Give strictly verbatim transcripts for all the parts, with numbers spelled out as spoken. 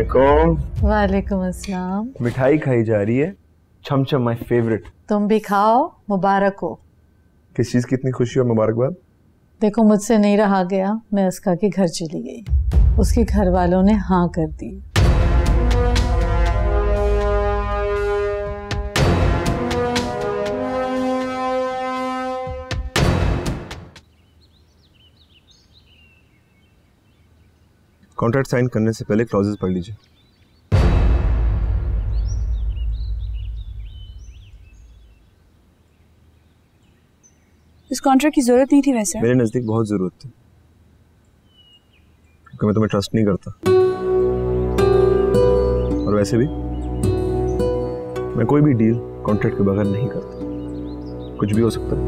वालेकुम अस्सलाम। मिठाई खाई जा रही है, छमछम माय फेवरेट। तुम भी खाओ, मुबारक हो। किस चीज़ की इतनी खुशी और मुबारकबाद? देखो, मुझसे नहीं रहा गया, मैं अस्का के घर चली गई। उसके घर वालों ने हाँ कर दी। कॉन्ट्रैक्ट साइन करने से पहले क्लॉजेस पढ़ लीजिए। इस कॉन्ट्रैक्ट की जरूरत नहीं थी। वैसे मेरे नजदीक बहुत जरूरत थी, क्योंकि मैं तुम्हें ट्रस्ट नहीं करता, और वैसे भी मैं कोई भी डील कॉन्ट्रैक्ट के बगैर नहीं करता। कुछ भी हो सकता है।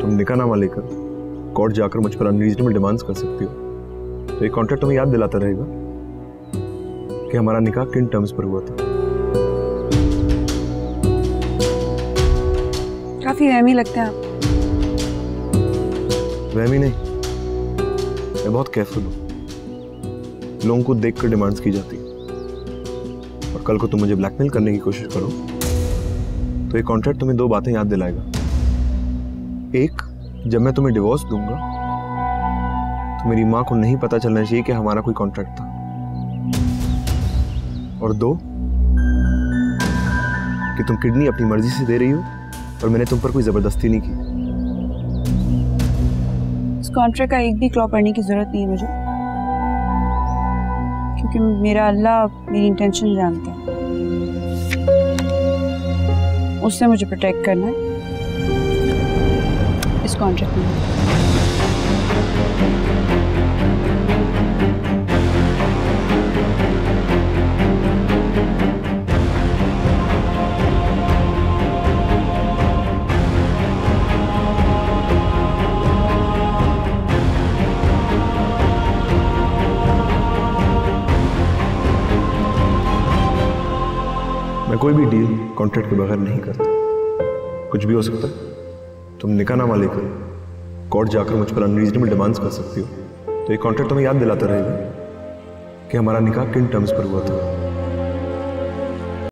तुम निकाहनामा लेकर कोर्ट जाकर मुझ पर अनरीजनेबल डिमांड्स कर सकती हो, तो ये कॉन्ट्रैक्ट तुम्हें याद दिलाता रहेगा कि हमारा निकाह किन टर्म्स पर हुआ था। काफी वहमी लगते हैं आप। वहमी नहीं, मैं बहुत केयरफुल हूँ। लोगों को देखकर डिमांड्स की जाती है, और कल को तुम मुझे ब्लैकमेल करने की कोशिश करो तो ये कॉन्ट्रैक्ट तुम्हें दो बातें याद दिलाएगा। एक, जब मैं तुम्हें डिवोर्स दूंगा तो मेरी माँ को नहीं पता चलना चाहिए कि हमारा कोई कॉन्ट्रैक्ट था, और दो, कि तुम किडनी अपनी मर्जी से दे रही हो और मैंने तुम पर कोई जबरदस्ती नहीं की। इस कॉन्ट्रैक्ट का एक भी क्लॉ पढ़ने की जरूरत नहीं है मुझे, क्योंकि मेरा अल्लाह मेरी इंटेंशन जानता है। उसने मुझे प्रोटेक्ट करना है इस कॉन्ट्रैक्ट में। मैं कोई भी डील कॉन्ट्रैक्ट के बगैर नहीं करता। कुछ भी हो सकता है। तुम निकाहनामा लेकर कोर्ट जाकर मुझ पर अनरीजनेबल डिमांड्स कर सकती हो, तो ये कॉन्ट्रैक्ट तुम्हें याद दिलाता रहेगा कि हमारा निकाह किन टर्म्स पर हुआ था।